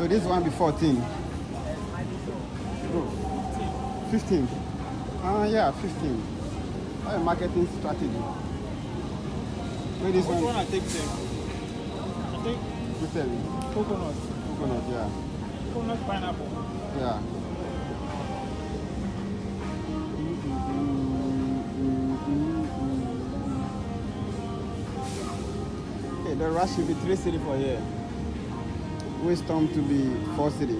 So this one be 14. 15. Yeah, 15. That's a marketing strategy. Wait, this one. Which one I take there? I think coconut. Coconut, yeah. Coconut pineapple. Yeah. Okay, the rush should be 3 city for here. Wisdom to be 4 city.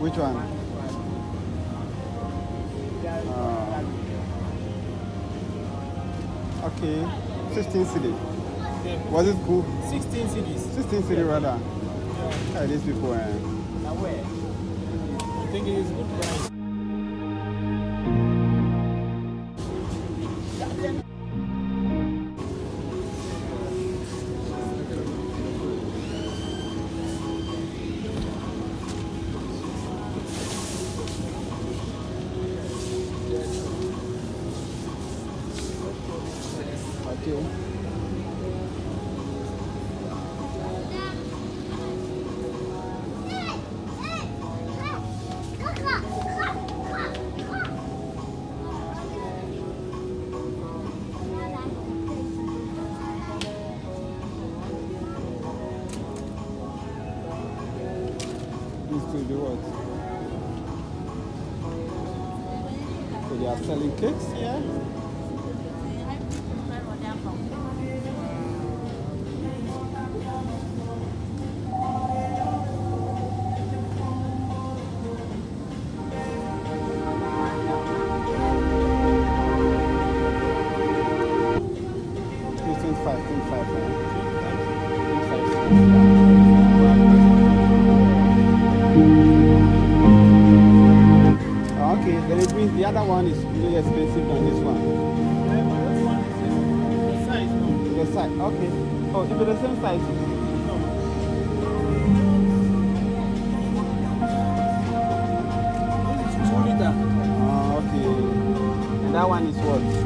Which one? Okay, 15 cities. Was it good? 16 cities. 16 cities rather. Yeah, these people. Now where? I think it is good price. They are selling cakes here. The other one is really expensive than this one. The size, no? The size, okay. Oh, it'll be the same size. No. This is 2 liter. Oh, okay. And that one is what? 2 liter.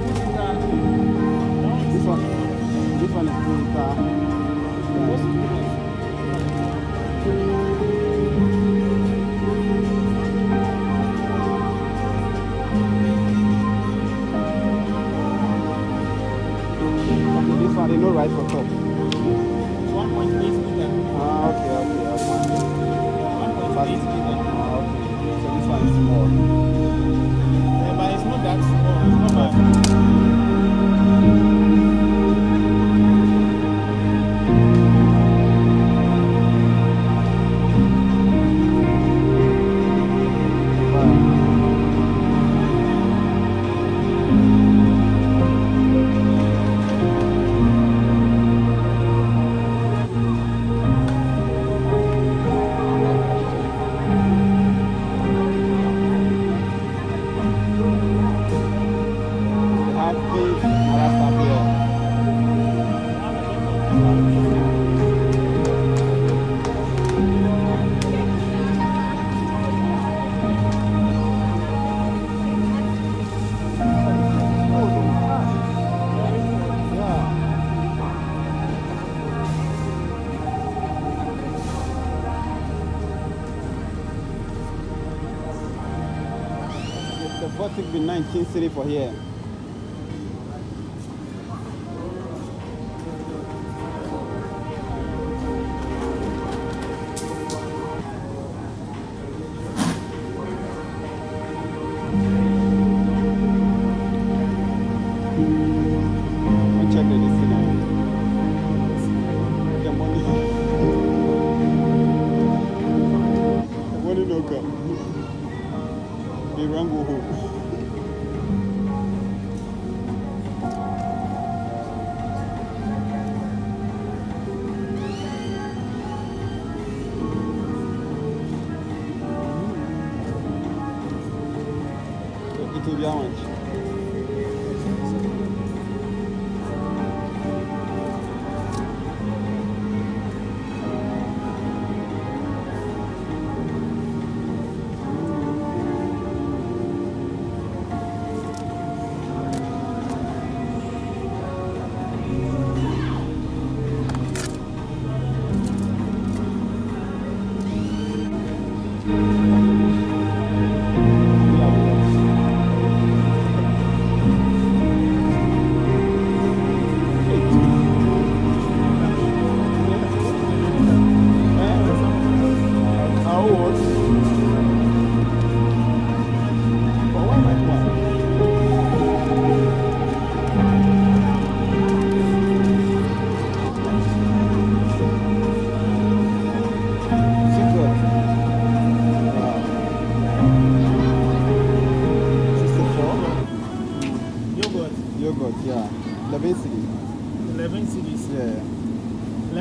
This one? This one is 2 liter. Yeah. They know right for top. 1.8 meter. Ah, okay. 1.8 meter. Ah, okay. So this one is small. Yeah, but it's not that small. It's not what would be 19 city for here.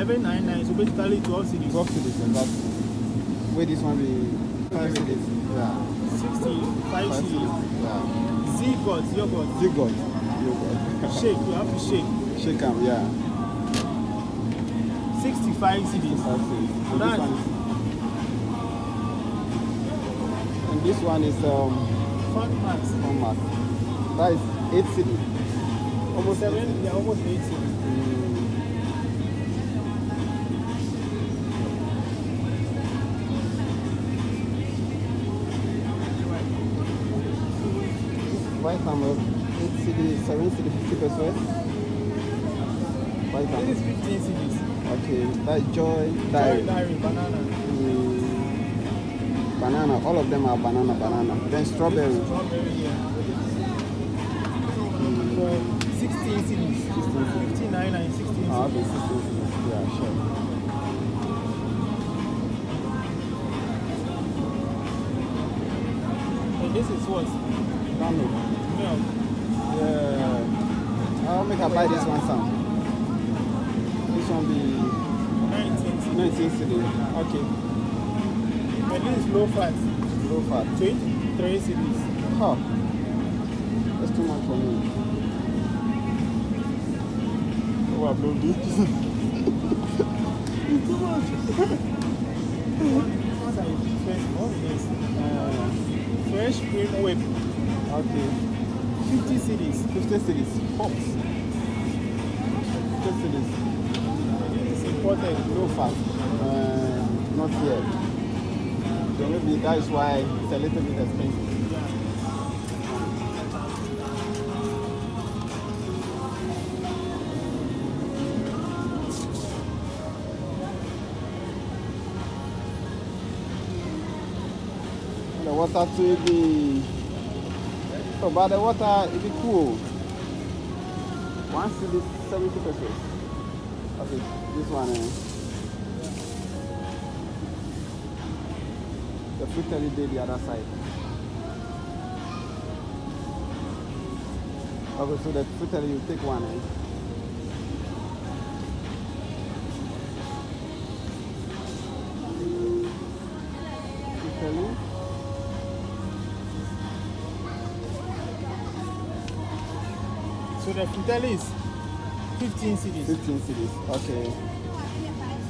1199, so basically 12 cities. 12 cities, and that's where this one be 5 cities. Yeah. 65 cities. Yeah. Z-God, yogurt. Z-God. Yogurt. Shake, you have to shake. Shake them, yeah. 65 cities. So that's... And this one is... Fun Max. That is 8 cities. Almost 7, they're almost 8 cities. White hammer, 8 cities, 7 cities, 50%. White hammer. It is 15 cities. Okay, that is Joy, Diary, Banana. Banana, all of them are banana. Then strawberry. Strawberry, yeah. 16 cities. 59 and 16 cities. Ah, okay, 16 cities, yeah, sure. And this is what? Milk. Yeah. I'll make her buy this one some. This one be 19 cities. Okay. And this is low fat. Low fat. 23 cities. Huh. That's too much for me. Oh, I blew this. It's too much. What are you first? What is fresh cream whip. Okay. 50 cities. 50 cities. Pops. 50 cities. It's important. No fast. Not yet. So maybe that is why it's a little bit expensive. The water to be... So, but the water is cool. 1 city, 70%. Okay, this one. The fruit telly day the other side. Okay, so the fruit telly you take one. So the fruit is 15 cities. 15 cities, okay.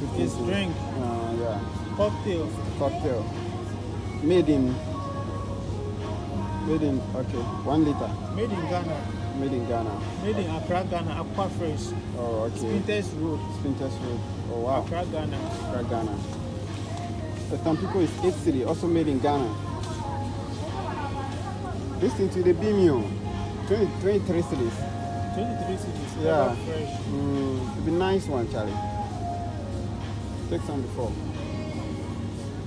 15 it's cities. Drink. Yeah. Cocktail. Cocktail. Made in. Okay. 1 liter. Made in Ghana. Made in Ghana. Made in Accra, Ghana. Aqua Fresh. Oh, okay. Spinters Road. Oh wow. Accra, Ghana. The Tampico is 8 city, also made in Ghana. Listen to the Bimio. 23 cities. 23 cities. Yeah. Fresh. It'd be nice one, Charlie. Take some before.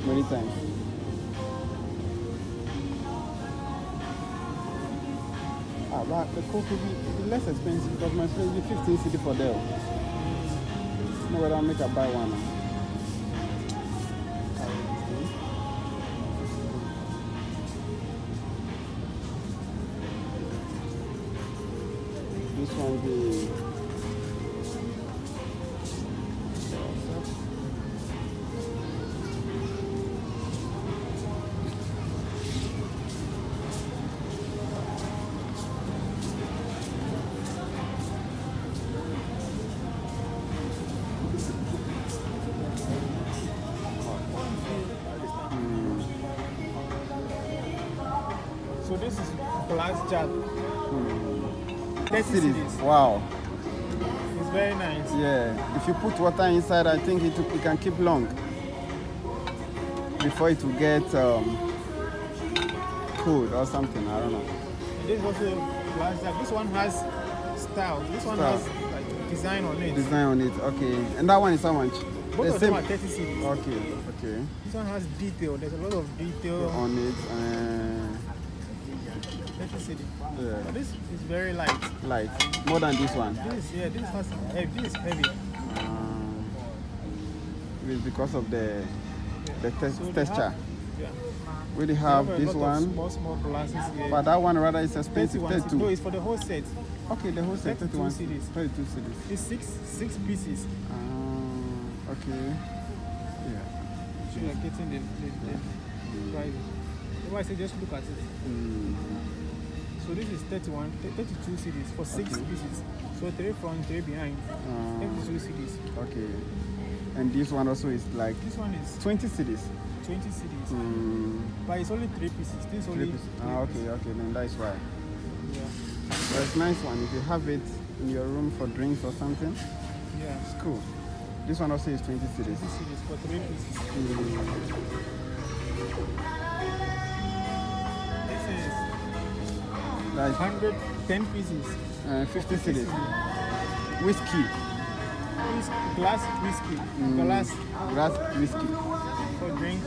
Many times. Ah, but the coke will be less expensive because my friend will be 15 cities for them. No, but I'll make her buy one. This one be... So this is glass jar. 30 cities. Wow. It's very nice. Yeah. If you put water inside, I think it can keep long before it will get cold or something. I don't know. This also this one has style. This one has like, design on it. Design on it. Okay. And that one is how much? Both of them are 30 cities. Okay. Okay. This one has detail. There's a lot of detail on it. City. Yeah. But this is very light. Light. More than this one. This has heavy. This is heavy. It's because of the texture. Yeah. We have this one. Small glasses here. But that one rather is expensive. 32. No, it's for the whole set. Okay, the whole set. 32 cities. It's six pieces. Okay. Yeah. So you are getting the price. Otherwise, I say just look at it. So this is 32 CDs for 6 pieces. So 3 front, 3 behind. 32 CDs. Okay. And this one also is like. This one is 20 CDs. 20 CDs. But it's only 3 pieces. This only. Three pieces. Okay. Then that's why. Yeah. But it's nice one. If you have it in your room for drinks or something. Yeah. It's cool. This one also is 20 CDs. 20 CDs for 3 pieces. Like 110 pieces. 50 CDs. Whiskey. Glass whiskey. Glass whiskey. For drink.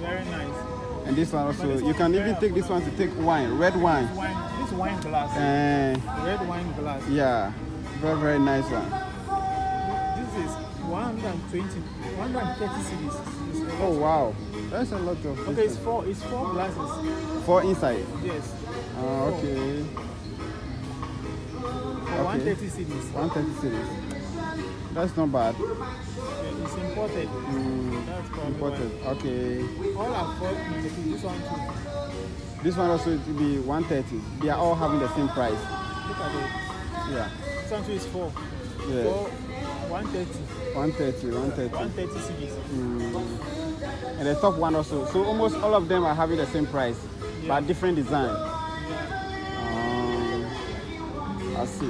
Very nice. And this one also, you can even take this one to take wine, red wine. This wine glass. Red wine glass. Yeah. Very, very nice one. This is 130 CDs. Oh wow. That's a lot of. Okay, it's four glasses. 4 inside? Yes. Okay. For 130 CDs. 130 CDs. That's not bad. Yeah, it's imported. That's probably imported. Okay. All are 4 CDs. This one too. This one also will be 130. They are all having the same price. Look at it. Yeah. This one too is 4. Yeah. 130 CDs. And the top one also. So almost all of them are having the same price, but different design. I see.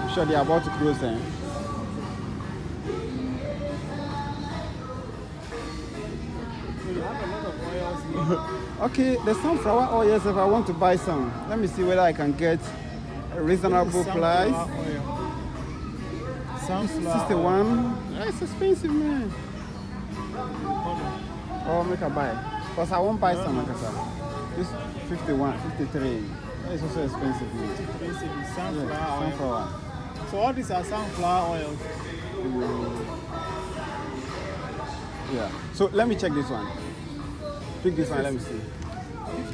I'm sure they are about to close them. Okay, there's some flower oils if I want to buy some. Let me see whether I can get a reasonable price. $61. That's expensive, man. Oh, make a buy. Because I won't buy some like that. This 51, 53. That is also expensive, man. Sunflower. So all these are sunflower oils. Yeah. So let me check this one. Pick this one, let me see.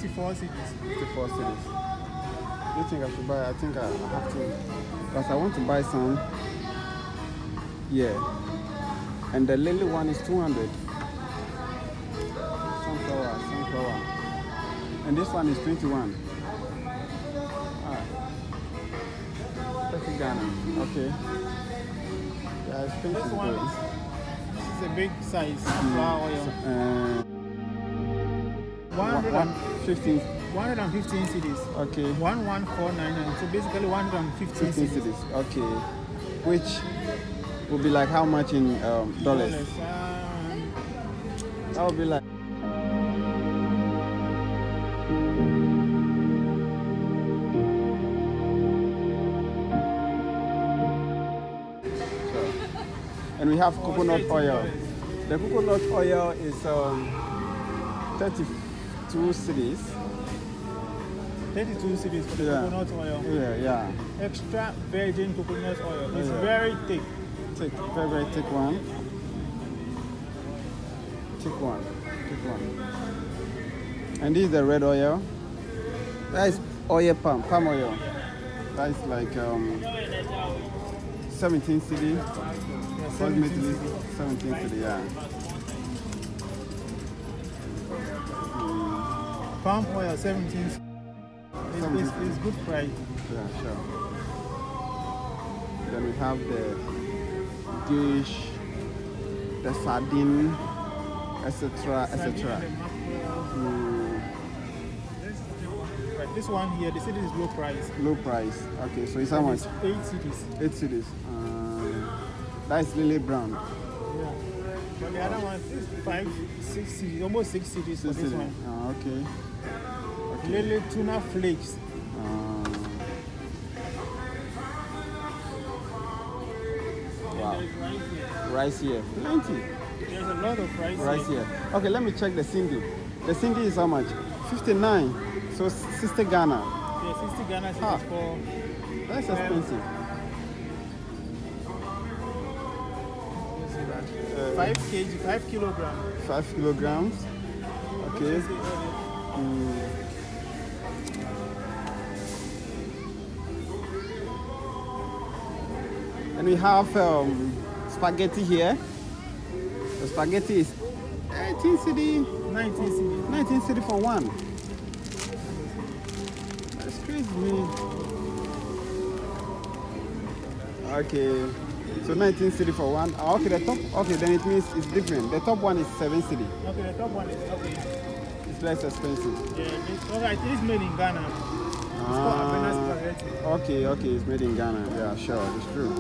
54 CDs. 54 CDs. Do you think I should buy? I think I have to. Because I want to buy some. Yeah. And the lily one is 200. Sunflower. And this one is 21. Ah. 30 Ghana. Okay. Yeah, it's pretty good. This is a big size. Sunflower oil. 115 CDs. Okay. 11499. So basically 115 CDs. Okay. Which would be like how much in dollars? That would be like. So, and we have coconut oil. The coconut oil is 34. 32 CDs. 32 CDs for the coconut oil. Yeah. Extra virgin coconut oil. It's very thick. Very, very thick one. And this is the red oil. That is oil palm oil. That is like 17 CDs. Yeah, 17 CDs, yeah. Palm oil, 17. It's good price. Yeah, sure. Then we have the dish, the sardine, etc. etc. This one here, they say this is low price. Low price. Okay, so it's how much? 8 CDs. 8 CDs. That's lily brown. Yeah. But the other one is 5, 6 CDs, almost 6 CDs for this one. Okay. Lily tuna flakes. Wow. Rice here. Plenty. There's a lot of rice here. Okay, let me check the Cindy. The Cindy is how much? 59. So 60 Ghana. Yeah, 60 Ghana is for. That's expensive. 5 kg, 5 kilograms. 5 kilograms. Okay. And we have spaghetti here. The spaghetti is 19 cedi for one. Excuse me. Okay, so 19 cedi for one. Ah, okay, the top. Okay, then it means it's different. The top one is 7 cedi. Okay, the top one is okay. It's less expensive. Yeah, alright. It's made in Ghana. It's called spaghetti. Okay, okay, it's made in Ghana. Yeah, sure, it's true.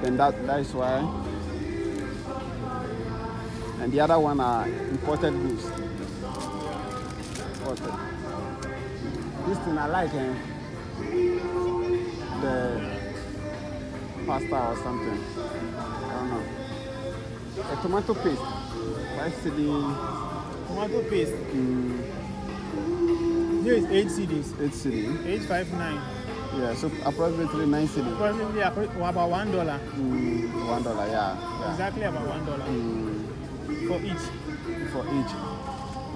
Then that is why. And the other one are imported goods. Imported. This thing I like, the pasta or something. I don't know. A tomato paste. Why is it tomato paste? Here is 8 cedis. 8 cedis. 859. Yeah, so approximately 9 cedis. Approximately about $1. $1, yeah. Exactly about $1. For each. For each.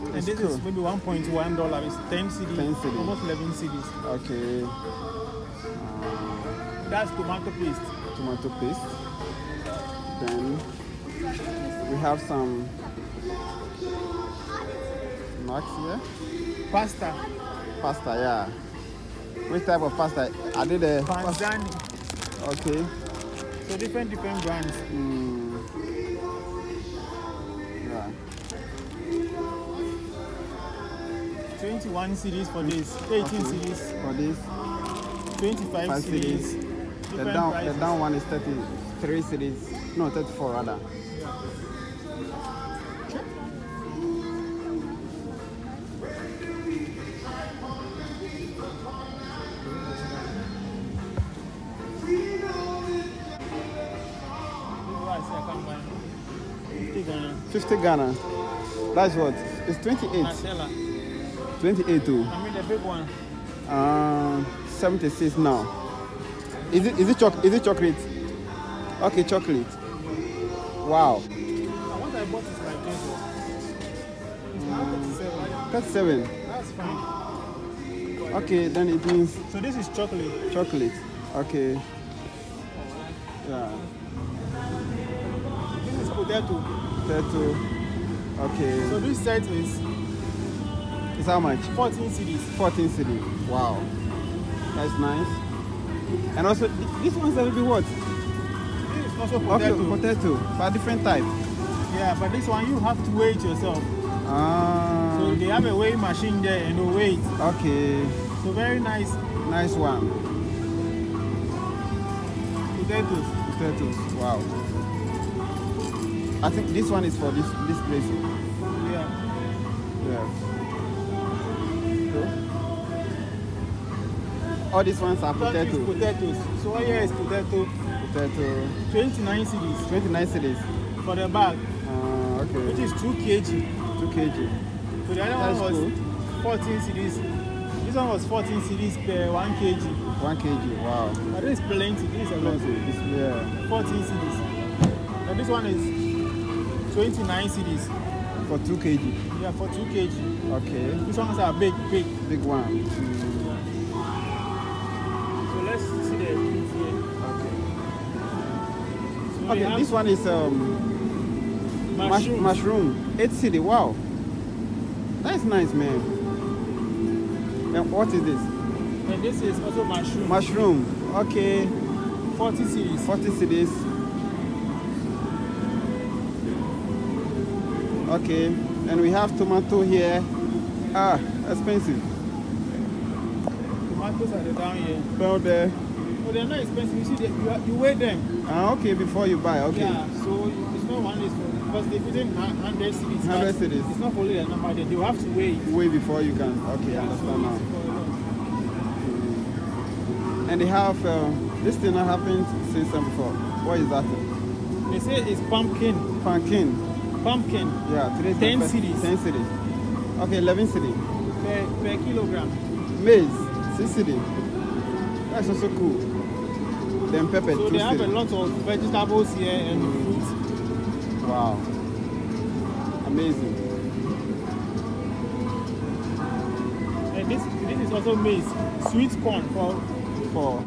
And it's this cool. Is maybe $1.1. It's 10 cedis. 10 cedis. Almost 11 cedis. Okay. That's tomato paste. Tomato paste. Then we have some snacks here. Pasta. Pasta, yeah. Which type of pasta? Are they the panzani? Okay. So different brands. Yeah. 21 cedis for this. 18 cedis for this. 25 cedis. The down one is 33 cedis. No, 34 rather. Okay. $50 Ghana. 50 Ghana. That's what? It's 28. 28 too. I mean the big one. 76 now. Is it chocolate? Okay, chocolate. Wow. What I bought is like this. It's now 37. 37. That's fine. Okay, then it means. So this is chocolate. Chocolate. Okay. Yeah. This is potato. Potato. Okay. So this set is. It's how much? 14 cedis. 14 cedis. Wow. That's nice. And also, this one's a little bit what? This is also potato. Potato, but different type. Yeah, but this one you have to weigh it yourself. Ah. So they have a weighing machine there and you weigh it. Okay. So very nice. Nice one. Potatoes. Potatoes, wow. I think this one is for this place. Yeah. Yeah. So, all these ones are potatoes. Potatoes. So here is potato. Potato. 29 cedis. 29 cedis. For the bag. Okay. Which is 2 kg. 2 kg. So the other one was 14 cedis. This one was 14 cedis per 1 kg. 1 kg. Wow. But this is plenty. This is a lot. Yeah. 14 cedis. And this one is 29 cedis. For 2 kg. Yeah, for 2 kg. Okay. These ones are big one. Let's see the fruits here. Okay. So okay, this one is mushroom. 8 cedi. Wow. That's nice, man. And what is this? And this is also mushroom. Mushroom. Okay. 40 cedis. 40 cedis. Okay. And we have tomato here. Ah, expensive. Tomatoes are down here. Well, there. Oh, they're not expensive. You see, you weigh them. Ah, okay, before you buy. Okay. Yeah. So it's not one is because they put in 100 cedis. 100 cedis. It's not only the number. Then you have to weigh. Weigh before you can. Okay, yeah, I understand now. And they have this thing that happened since before. What is that? They say it's pumpkin. Pumpkin. Yeah. Today's 10 cedis. 10 cedis. Okay, 11 cedis. Per kilogram. Maize. 6 cedis. That's also cool. Then pepper. So they have a lot of vegetables here and fruits. Wow. Amazing. This is also maize, sweet corn for